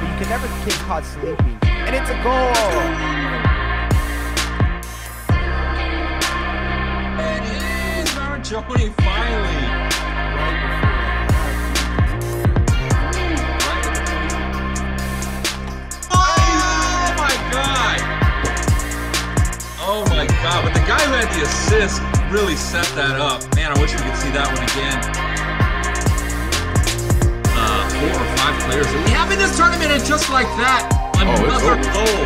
but you can never get caught sleeping. And it's a goal! It is our Johnny, finally! Oh my god! Oh my god, but the guy who had the assist really set that up. Man, I wish we could see that one again. 4 or 5 players that we have in this tournament, and just like that, another goal.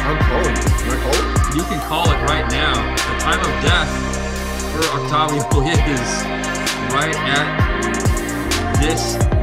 I'm calling it. Am I calling it? You can call it right now. The time of death for Octavio is right at this